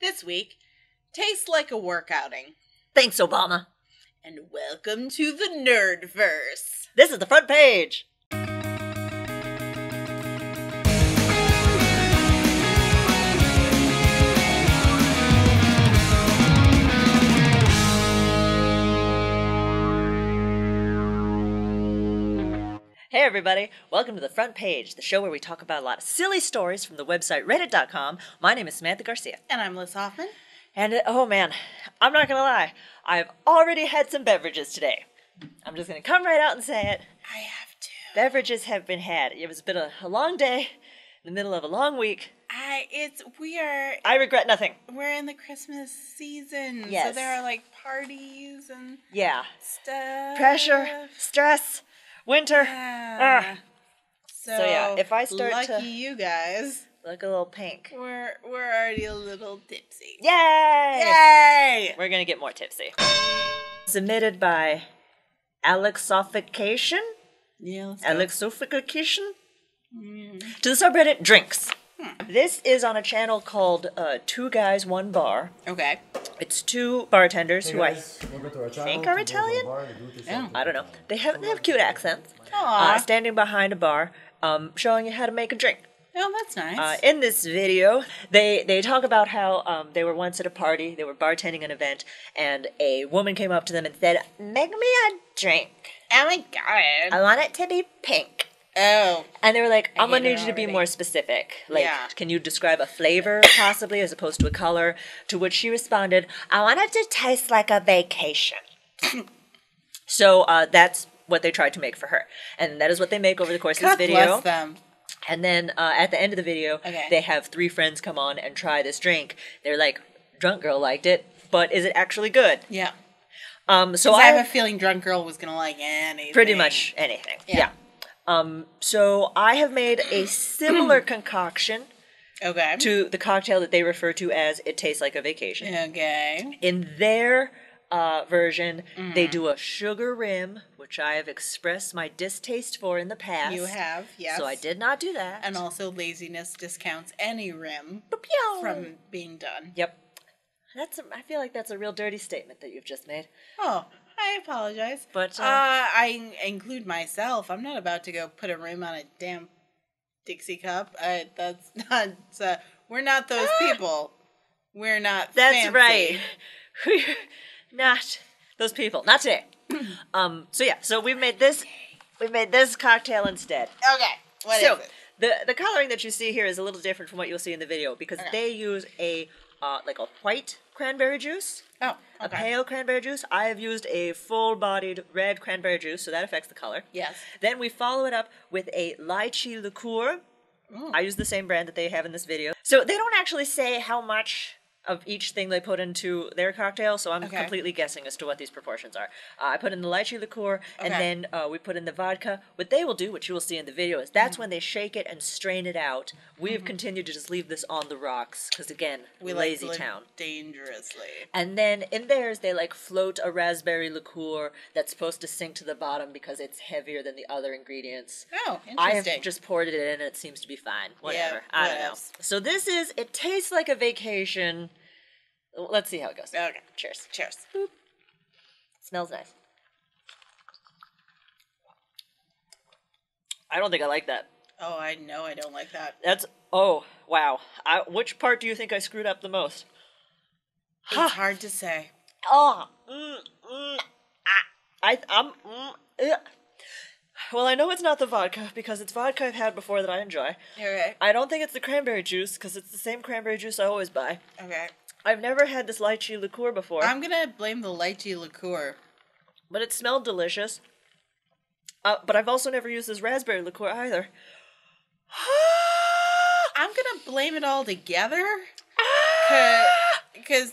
This week, tastes like a work outing. Thanks, Obama. And welcome to the Nerdverse. This is the front page. Hey everybody, welcome to The Front Page, the show where we talk about a lot of silly stories from the website Reddit.com. My name is Samantha Garcia. And I'm Liz Hoffman. And oh man, I'm not going to lie, I've already had some beverages today. I'm just going to come right out and say it. I have too. Beverages have been had. It was been a long day in the middle of a long week. I regret nothing. We're in the Christmas season. Yes. So there are like parties and stuff. Pressure, stress. Winter. Yeah. So yeah, if I start lucky to you guys look a little pink. We're already a little tipsy. Yay! Yay! We're gonna get more tipsy. Submitted by Alexsofication. Yeah. Alexsofication. To the subreddit drinks. This is on a channel called Two Guys, One Bar. Okay. It's two bartenders who I think are Italian. Yeah. I don't know. They have cute accents. Standing behind a bar, showing you how to make a drink. Oh, that's nice. In this video, they talk about how they were once at a party. They were bartending an event, and a woman came up to them and said, "Make me a drink." Oh my god! I want it to be pink. Oh. And they were like, I'm going to need you to be more specific. Like, can you describe a flavor, possibly, as opposed to a color? To which she responded, I want it to taste like a vacation. So that's what they tried to make for her. And that is what they make over the course of this video. God bless them. And then at the end of the video, they have three friends come on and try this drink. They're like, drunk girl liked it, but is it actually good? Yeah. So I have a feeling drunk girl was going to like anything. Pretty much anything. Yeah. So I have made a similar concoction to the cocktail that they refer to as It Tastes Like a Vacation. Okay. In their version, they do a sugar rim, which I have expressed my distaste for in the past. You have, yes. So I did not do that. And also laziness discounts any rim from being done. Yep. I feel like that's a real dirty statement that you've just made. Oh, I apologize. But I include myself. I'm not about to go put a rim on a damn Dixie cup. That's not. We're not those people. We're not. That's fancy. Right. We're not those people. Not today. So yeah. So we've made this. We've made this cocktail instead. Okay. What is it? The coloring that you see here is a little different from what you'll see in the video because they use a like a white cranberry juice. Oh, okay. A pale cranberry juice. I have used a full-bodied red cranberry juice, so that affects the color. Yes. Then we follow it up with a lychee liqueur. Ooh. I use the same brand that they have in this video. So they don't actually say how much of each thing they put into their cocktail, so I'm completely guessing as to what these proportions are. I put in the lychee liqueur, and then we put in the vodka. What they will do, which you will see in the video, is that's when they shake it and strain it out. We have continued to just leave this on the rocks, because again, we lazy like to live town. Dangerously. And then in theirs, they like float a raspberry liqueur that's supposed to sink to the bottom because it's heavier than the other ingredients. Oh, interesting. I have just poured it in, and it seems to be fine. Whatever. Yeah, I don't know. So this is It Tastes Like a Vacation. Let's see how it goes. Okay. Cheers. Cheers. Boop. Smells nice. I don't think I like that. Oh, I know I don't like that. That's, oh, wow. Which part do you think I screwed up the most? It's hard to say. Oh. Well, I know it's not the vodka, because it's vodka I've had before that I enjoy. You're right. I don't think it's the cranberry juice, because it's the same cranberry juice I always buy. Okay. I've never had this lychee liqueur before. I'm going to blame the lychee liqueur. But it smelled delicious. But I've also never used this raspberry liqueur either. I'm going to blame it all together. Because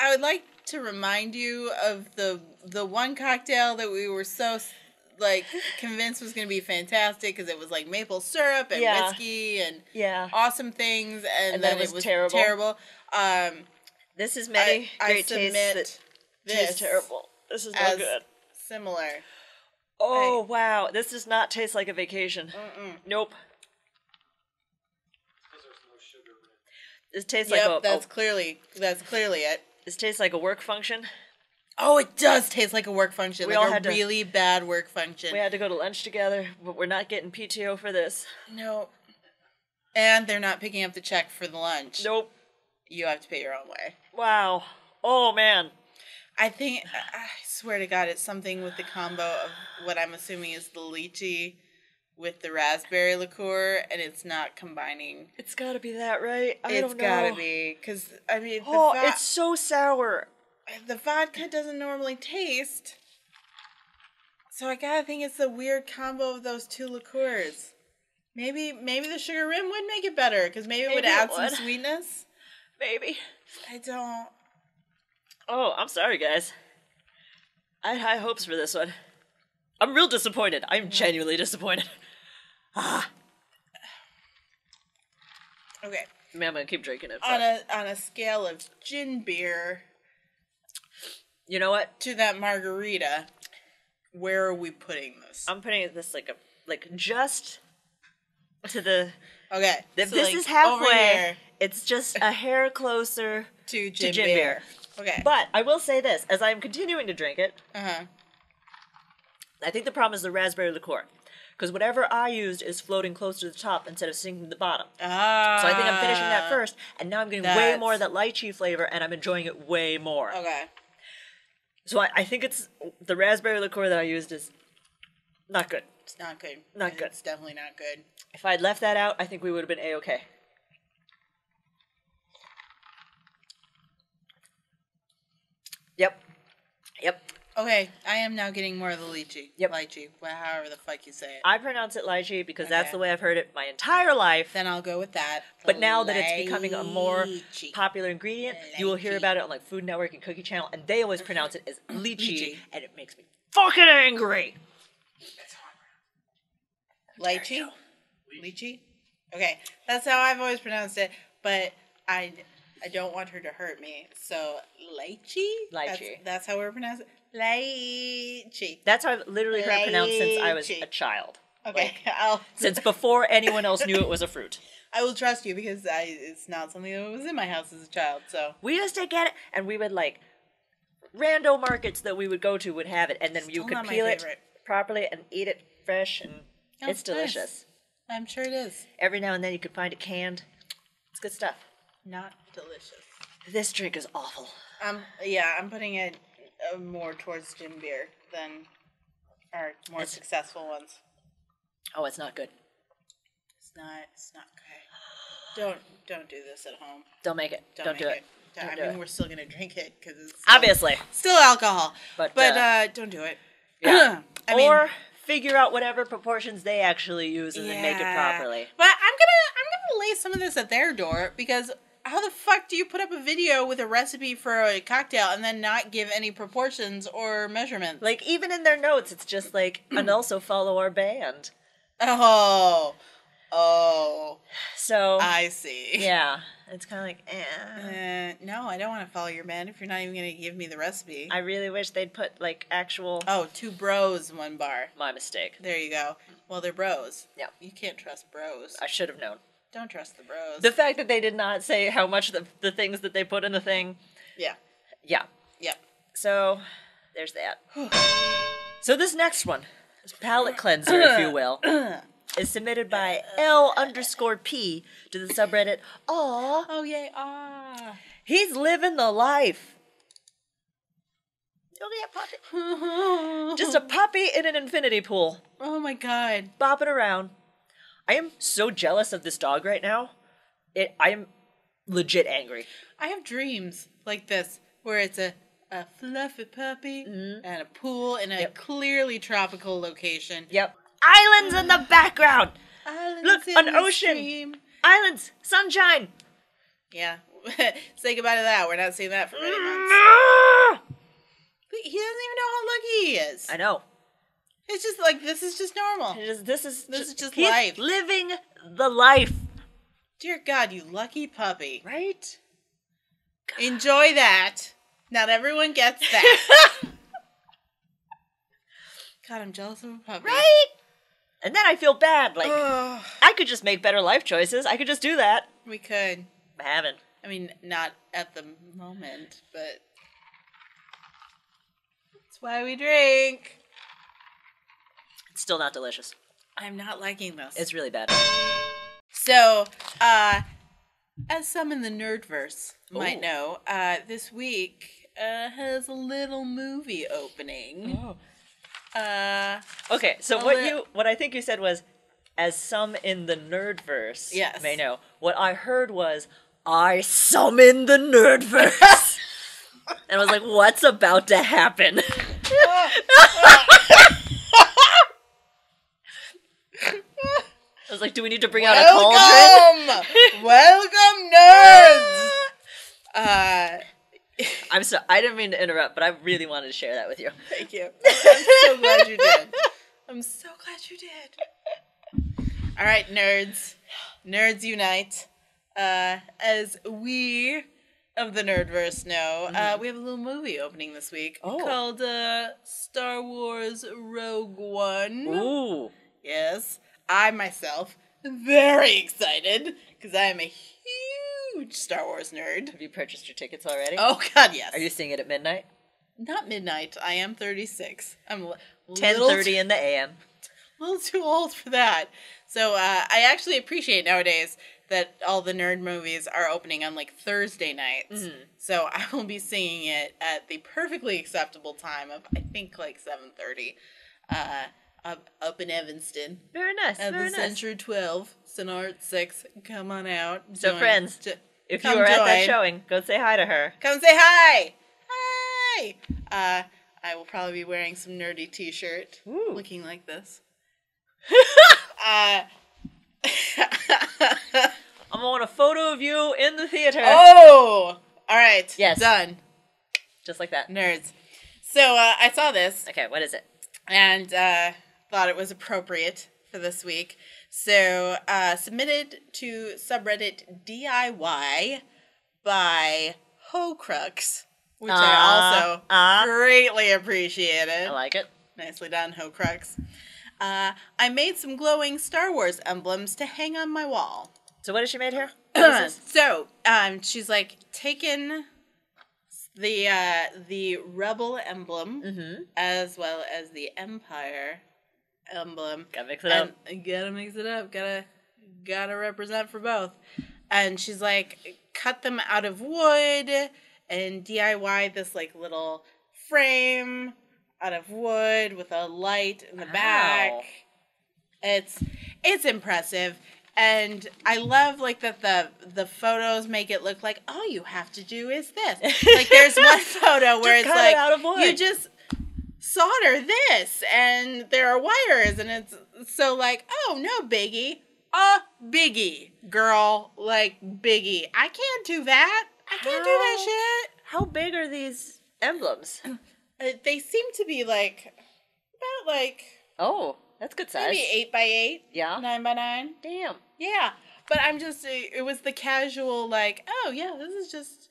I would like to remind you of the one cocktail that we were so convinced was going to be fantastic because it was like maple syrup and whiskey and awesome things. And then it was terrible. This is many great tastes that taste terrible. This is not good. Similar. Oh, wow. This does not taste like a vacation. Nope. It tastes like a... That's clearly it. It tastes like a work function. Oh, it does taste like a work function. Really bad work function. We had to go to lunch together, but we're not getting PTO for this. No. And they're not picking up the check for the lunch. Nope. You have to pay your own way. Wow. Oh, man. I think, I swear to God, it's something with the combo of what I'm assuming is the lychee with the raspberry liqueur, and it's not combining. It's got to be that, right? I don't know. It's got to be, because, I mean... it's so sour. The vodka doesn't normally taste, so I got to think it's the weird combo of those two liqueurs. Maybe the sugar rim would make it better, because maybe it would add some sweetness. Maybe. I don't... Oh, I'm sorry, guys. I had high hopes for this one. I'm real disappointed. I'm genuinely disappointed. Ah. Okay. I mean, I'm going to keep drinking it. On a scale of gin beer... You know what? To that margarita, where are we putting this? I'm putting this just to the... Okay. This is halfway. It's just a hair closer to gin beer. Okay. But I will say this. As I'm continuing to drink it, I think the problem is the raspberry liqueur. Because whatever I used is floating close to the top instead of sinking to the bottom. So I think I'm finishing that first, and now I'm getting way more of that lychee flavor, and I'm enjoying it way more. Okay. So I think it's the raspberry liqueur that I used is not good. It's not good. Not good. It's definitely not good. If I had left that out, I think we would have been A-okay. Yep. Okay, I am now getting more of the lychee. Yep. Lychee, however the fuck you say it. I pronounce it lychee because that's the way I've heard it my entire life. Then I'll go with that. But now that it's becoming a more popular ingredient, you will hear about it on Food Network and Cookie Channel, and they always pronounce it as lychee, and it makes me fucking angry. Lychee? Lychee? Okay, that's how I've always pronounced it, but I don't want her to hurt me, so lychee? Lychee. That's how we're pronouncing it? Lychee. That's how I've literally heard it pronounced since I was a child. Okay. Since before anyone else knew it was a fruit. I will trust you because it's not something that was in my house as a child, so. We used to get it, and we would, rando markets that we would go to would have it, and then you could peel it properly and eat it fresh, and it's delicious. Nice. I'm sure it is. Every now and then you could find it canned. It's good stuff. Not delicious. This drink is awful. I'm putting it more towards gin beer than our successful ones. Oh, it's not good. It's not good. Don't do this at home. Don't make it. Don't do it. We're still gonna drink it because it's still alcohol. But don't do it. Yeah. I mean, figure out whatever proportions they actually use and then make it properly. But I'm gonna lay some of this at their door because. How the fuck do you put up a video with a recipe for a cocktail and then not give any proportions or measurements? Even in their notes, it's just and also follow our band. Oh. So. I see. Yeah. It's kind of no, I don't want to follow your band if you're not even going to give me the recipe. I really wish they'd put, actual. Oh, two bros, one bar. My mistake. There you go. Well, they're bros. Yeah. You can't trust bros. I should have known. Don't trust the bros. The fact that they did not say how much the things that they put in the thing. Yeah. Yeah. Yeah. So, there's that. So this next one, this palate cleanser, if you will, is submitted by L_P to the subreddit, Aw. Oh, yay, aw. He's living the life. Oh, yeah, puppy. Just a puppy in an infinity pool. Oh, my God. Bopping around. I am so jealous of this dog right now. I am legit angry. I have dreams like this where it's a fluffy puppy and a pool in a clearly tropical location. Yep. Islands in the background. Islands. Look, an ocean. Stream. Islands, sunshine. Yeah. Say goodbye to that. We're not seeing that for many months. But he doesn't even know how lucky he is. I know. It's just this is just normal. This is just life. Living the life. Dear God, you lucky puppy. Right? God. Enjoy that. Not everyone gets that. God, I'm jealous of a puppy. Right? And then I feel bad. I could just make better life choices. I could just do that. We could. I haven't. I mean, not at the moment, but that's why we drink. It's still not delicious. I'm not liking this. It's really bad. So, as some in the Nerdverse might know, this week has a little movie opening. Oh. Okay, so what I think you said was, as some in the Nerdverse may know, what I heard was, I summon the Nerdverse. And I was like, what's about to happen? I was like, do we need to bring out a cauldron? Welcome, nerds! I'm so, I didn't mean to interrupt, but I really wanted to share that with you. Thank you. I'm so glad you did. I'm so glad you did. All right, nerds. Nerds unite. As we of the Nerdverse know, we have a little movie opening this week called Star Wars Rogue One. Ooh. Yes. I myself am very excited because I am a huge Star Wars nerd. Have you purchased your tickets already? Oh, God, yes. Are you seeing it at midnight? Not midnight. I am 36. I'm 10:30 in the a.m. A little too old for that. So I actually appreciate nowadays that all the nerd movies are opening on, like, Thursday nights. Mm-hmm. So I will be seeing it at the perfectly acceptable time of, I think, like, 7:30. Up in Evanston. Very nice. At the Century 12, Sonart 6. Come on out. So, friends, if you are at that showing, go say hi to her. Come say hi. Hi. I will probably be wearing some nerdy t-shirt, looking like this. I want a photo of you in the theater. Oh, all right. Yes. Done. Just like that. Nerds. So I saw this. Okay, what is it? And thought it was appropriate for this week. So, submitted to subreddit DIY by Ho Crux, which I also greatly appreciated. I like it. Nicely done, Ho Crux. I made some glowing Star Wars emblems to hang on my wall. So what has she made here? So, she's like taken the Rebel emblem, as well as the Empire emblem. Gotta mix it up. Gotta mix it up. Gotta represent for both. And she's like, cut them out of wood and DIY this like little frame out of wood with a light in the back. It's impressive. And I love, like, that the photos make it look like all you have to do is this. Like, there's one photo where it's like, you just solder this, and there are wires, and it's so like, oh, no biggie. Biggie, girl. Like, biggie. I can't do that. I can't do that shit. How big are these emblems? They seem to be, like, about, like... Oh, that's good size. Maybe 8x8. Yeah. 9x9. Damn. Yeah. But I'm just, it was the casual, like, oh, yeah, this is just,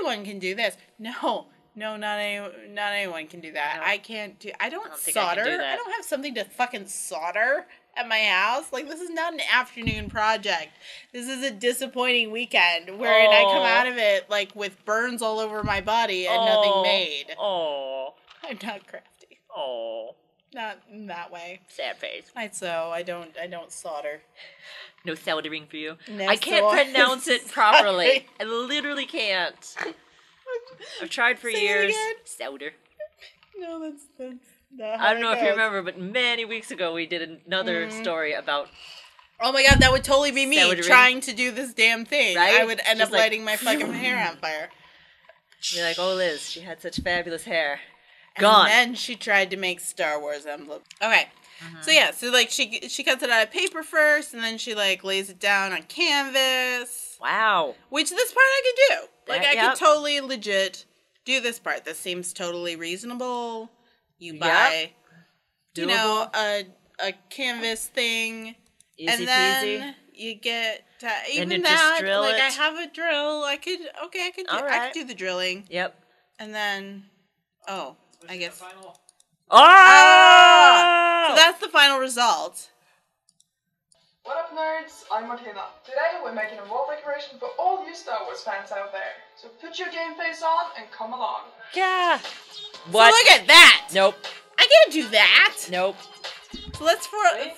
anyone can do this. No. No, not anyone can do that. No. I can't do, I don't solder. I can do that. I don't have something to fucking solder at my house. Like, this is not an afternoon project. This is a disappointing weekend wherein I come out of it, like, with burns all over my body and nothing made. Oh. I'm not crafty. Oh. Not in that way. Sad face. I don't solder. No soldering for you. No, I can't pronounce it properly. I literally can't. I've tried for years. Solder. No, that's not how I don't know if you remember, but many weeks ago we did another story about. Oh my God, that would totally be me trying to do this damn thing. Right? I would end up lighting my fucking hair on fire. You're like, oh Liz, she had such fabulous hair. Gone. And then she tried to make Star Wars emblem. Okay. So yeah, so like she cuts it out of paper first, and then she like lays it down on canvas. Wow. Which this part I could do. Like I could totally legit do this part. This seems totally reasonable. You buy, you know, a canvas thing, easy and then you get even and that. Just drill like it. I have a drill. I could I could do the drilling. Yep. And then I guess. So that's the final result. What up nerds, I'm Martina. Today we're making a world recreation for all you Star Wars fans out there. So put your game face on and come along. Yeah. What? So look at that. Nope. I can't do that. Nope. So let's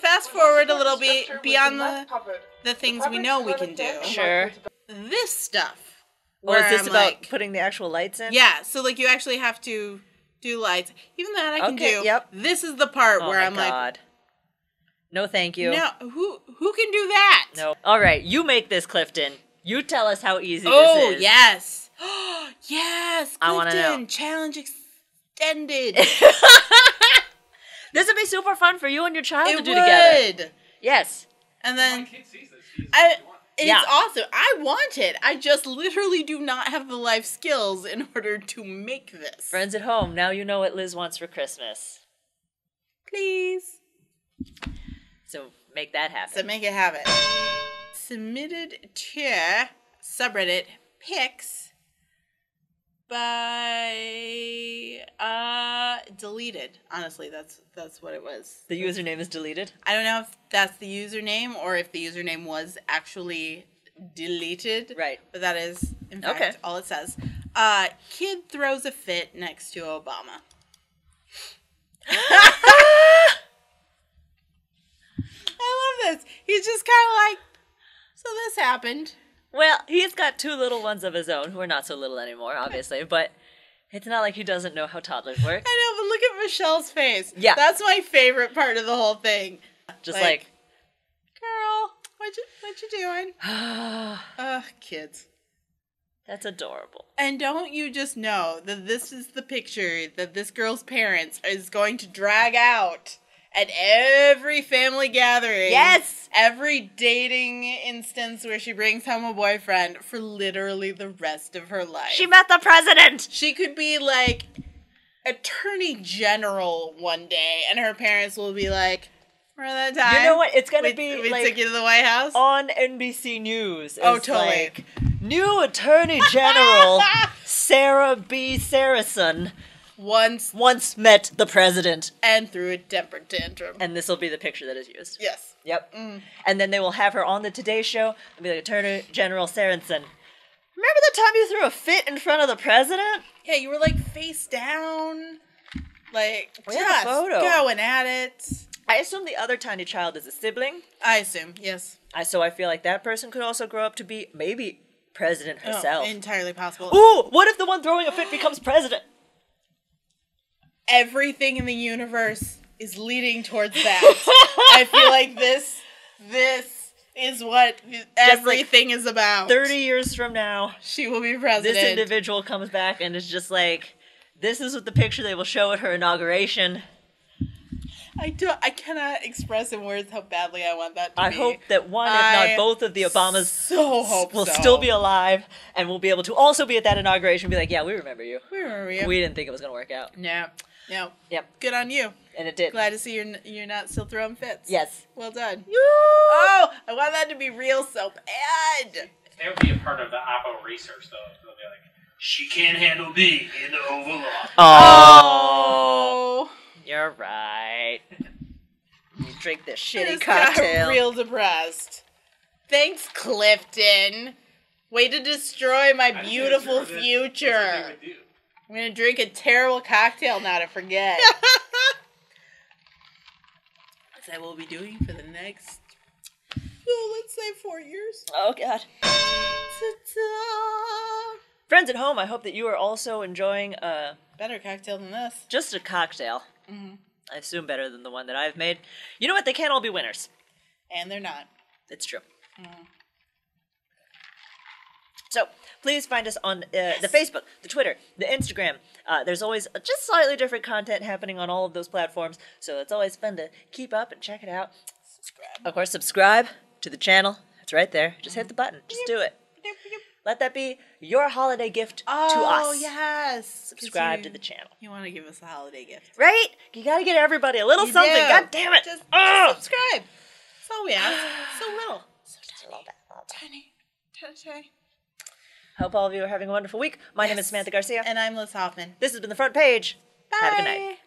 fast forward a little bit beyond the things we know we can do. Sure. This stuff. Or is this about putting the actual lights in? Yeah. So like you actually have to do lights. Even that I can do. Yep. This is the part where I'm like, no, thank you. No, who can do that? No. All right, you make this, Clifton. You tell us how easy this is. Oh, yes. Yes, Clifton. I want to know. Challenge extended. This would be super fun for you and your child to do together. Yes. And then my kid sees this. It's awesome. I want it. I just literally do not have the life skills in order to make this. Friends at home, now you know what Liz wants for Christmas. Please. So make that happen. So make it happen. Submitted to subreddit pics by deleted. Honestly, that's what it was. The username is deleted? I don't know if that's the username or if the username was actually deleted. Right. But that is, in fact, all it says. Kid throws a fit next to Obama. I love this. He's just kind of like, so this happened. Well, he's got two little ones of his own who are not so little anymore, obviously, but it's not like he doesn't know how toddlers work. I know, but look at Michelle's face. Yeah. That's my favorite part of the whole thing. Just like girl, what you doing? Ugh, kids. That's adorable. And don't you just know that this is the picture that this girl's parents is going to drag out at every family gathering. Yes! Every dating instance where she brings home a boyfriend for literally the rest of her life. She met the president! She could be, like, attorney general one day, and her parents will be like, remember that time? You know what? It's gonna be, we took you to the White House? On NBC News. Oh, totally. Like, new attorney general, Sarah B. Saracen. Once met the president. And threw a temper tantrum. And this will be the picture that is used. Yes. Yep. Mm. And then they will have her on the Today Show and be like, Attorney General Saracen, remember the time you threw a fit in front of the president? Yeah, you were like face down. Like, just going at it. I assume the other tiny child is a sibling. I assume, yes. So I feel like that person could also grow up to be maybe president herself. Oh, entirely possible. Ooh, what if the one throwing a fit becomes president? Everything in the universe is leading towards that. I feel like this is what everything is about. 30 years from now, she will be president. This individual comes back and is just like, this is what the picture they will show at her inauguration. I cannot express in words how badly I want that to be. I hope that one, if not both, of the Obamas will still be alive and will be able to also be at that inauguration and be like, yeah, we remember you. We remember you. We didn't think it was going to work out. No. No. Yep. Good on you. And it did. Glad to see you're not still throwing fits. Yes. Well done. Yoo! Oh, I want that to be real so bad. That would be a part of the Oppo research, though. They'll be like, she can't handle being in the Oval Office. Oh. You're right. You drink this shitty cocktail. I'm real depressed. Thanks, Clifton. Way to destroy my beautiful future. I'm going to drink a terrible cocktail now to forget. That's what we'll be doing for the next, let's say 4 years. Oh, God. Ta-da! Friends at home, I hope that you are also enjoying a better cocktail than this. Just a cocktail. Mm-hmm. I assume better than the one that I've made. You know what? They can't all be winners. And they're not. It's true. Mm-hmm. So please find us on the Facebook, the Twitter, the Instagram. There's always just slightly different content happening on all of those platforms. So it's always fun to keep up and check it out. Subscribe. Of course, subscribe to the channel. It's right there. Just hit the button. Just do it. Let that be your holiday gift to us. Oh, yes. Subscribe to the channel. You want to give us a holiday gift. Right? You got to get everybody a little something. Do. God damn it. Just subscribe. That's all we ask. So little. So tiny. Tiny. Hope all of you are having a wonderful week. My name is Samantha Garcia. And I'm Liz Hoffman. This has been The Front Page. Bye. Have a good night.